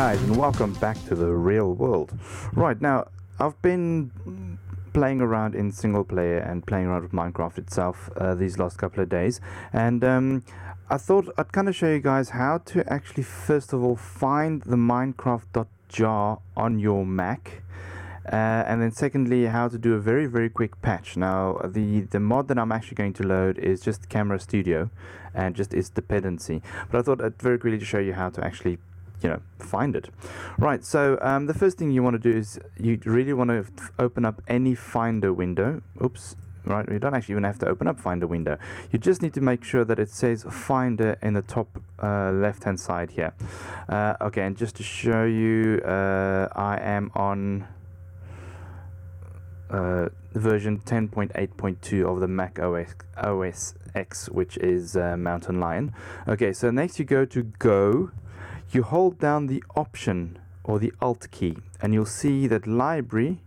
guys, and welcome back to the real world. Right, now I've been playing around in single player and playing around with Minecraft itself these last couple of days, and I thought I'd kind of show you guys how to actually first of all find the Minecraft.jar on your Mac, and then secondly how to do a very, very quick patch. Now the mod that I'm actually going to load is just Camera Studio and just its dependency, but I thought I'd very quickly just show you how to actually, you know, find it. Right, so the first thing you want to do is you really want to open up any Finder window. Oops, right, you don't actually even have to open up Finder window. You just need to make sure that it says Finder in the top left hand side here. Okay, and just to show you, I am on version 10.8.2 of the Mac OS X, which is Mountain Lion. Okay, so next you go to Go. You hold down the Option or the Alt key, and you'll see that Library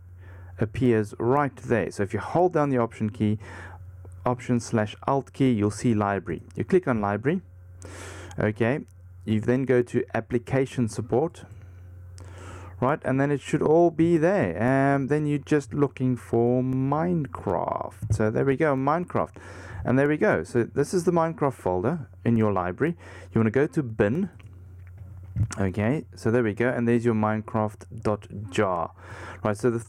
appears right there. So if you hold down the Option key, Option/Alt key, you'll see Library. You click on Library. Okay, you then go to Application Support. Right, and then it should all be there. And then you're just looking for Minecraft. So there we go, Minecraft. And there we go. So this is the Minecraft folder in your library. You want to go to Bin. Okay, so there we go, and there's your Minecraft.jar. Right, so the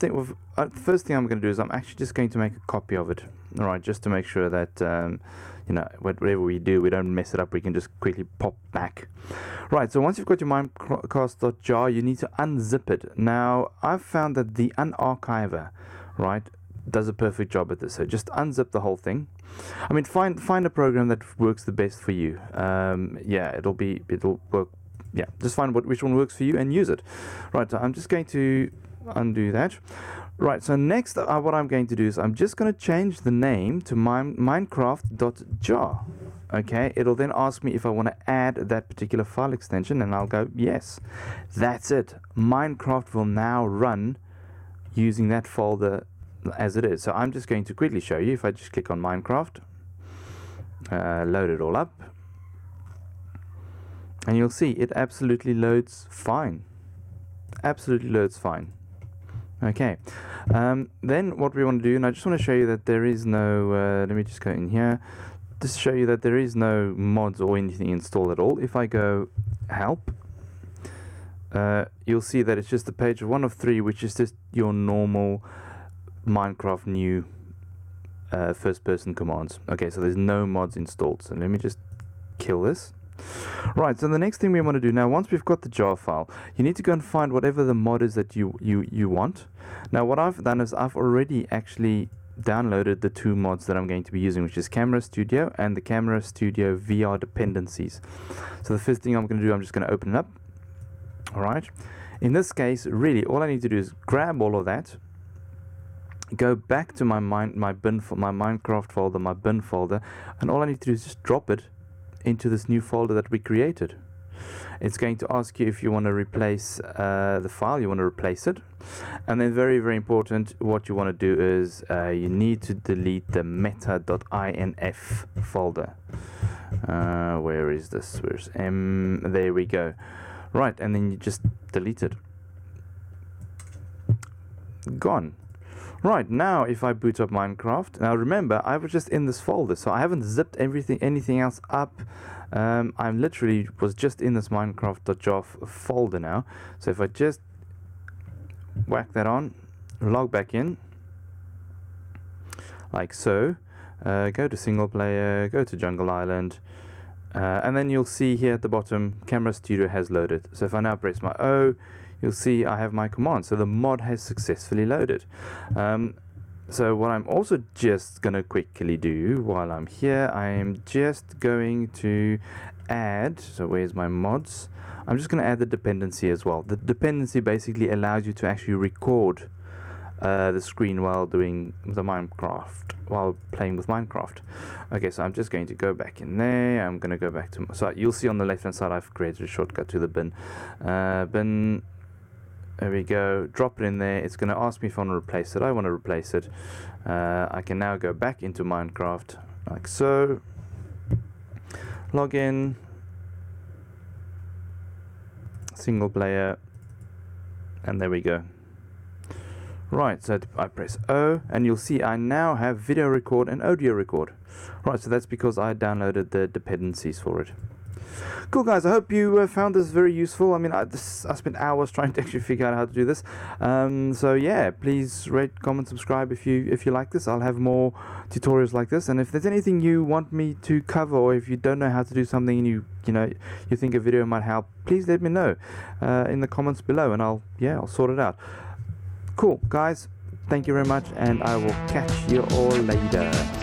first thing I'm going to do is I'm actually just going to make a copy of it. All right, just to make sure that, you know, whatever we do, we don't mess it up. We can just quickly pop back. Right, so once you've got your Minecraft.jar, you need to unzip it. Now, I've found that the Unarchiver, right, does a perfect job at this. So just unzip the whole thing. I mean, find a program that works the best for you. Yeah, it'll work. Yeah, just find which one works for you and use it. Right, so I'm just going to undo that. Right, so next what I'm going to do is I'm just going to change the name to Minecraft.jar. Okay, it'll then ask me if I want to add that particular file extension, and I'll go yes. That's it. Minecraft will now run using that folder as it is. So I'm just going to quickly show you. If I just click on Minecraft, load it all up. And you'll see it absolutely loads fine. Absolutely loads fine. Okay. Then what we want to do, and I just want to show you that there is no, let me just go in here, just show you that there is no mods or anything installed at all. If I go help, you'll see that it's just the page 1 of 3, which is just your normal Minecraft new first-person commands. Okay, so there's no mods installed. So let me just kill this. Right, so the next thing we want to do now, once we've got the jar file, you need to go and find whatever the mod is that you want. Now what I've done is I've already actually downloaded the 2 mods that I'm going to be using, which is Camera Studio and the Camera Studio VR dependencies. So the first thing I'm going to do, I'm just going to open it up. Alright, in this case really all I need to do is grab all of that, go back to my bin folder, and all I need to do is just drop it into this new folder that we created. It's going to ask you if you want to replace the file, you want to replace it, and then very, very important, what you want to do is you need to delete the META-INF folder. Where is this? Where's M? There we go. Right, and then you just delete it. Gone. Right, now if I boot up Minecraft, now remember I was just in this folder, so I haven't zipped anything else up. I literally was just in this Minecraft.jar folder now. So if I just whack that on, log back in, like so, go to single player, go to Jungle Island, and then you'll see here at the bottom, Camera Studio has loaded. So if I now press my O, you'll see I have my command. So the mod has successfully loaded. So what I'm also just going to quickly do while I'm here, I am just going to add, so where's my mods? I'm just going to add the dependency as well. The dependency basically allows you to actually record the screen while doing the Minecraft, while playing with Minecraft. Okay, so I'm just going to go back in there. I'm going to go back to, so you'll see on the left hand side I've created a shortcut to the bin. Bin. There we go, drop it in there. It's going to ask me if I want to replace it. I want to replace it. I can now go back into Minecraft, like so. Log in. single player, and there we go. Right, so I press O, and you'll see I now have video record and audio record. Right, so that's because I downloaded the dependencies for it. Cool guys, I hope you found this very useful. I mean, I spent hours trying to actually figure out how to do this. So yeah, please rate, comment, subscribe if you like this. I'll have more tutorials like this. And if there's anything you want me to cover, or if you don't know how to do something and you think a video might help, please let me know in the comments below, and I'll sort it out. Cool guys, thank you very much, and I will catch you all later.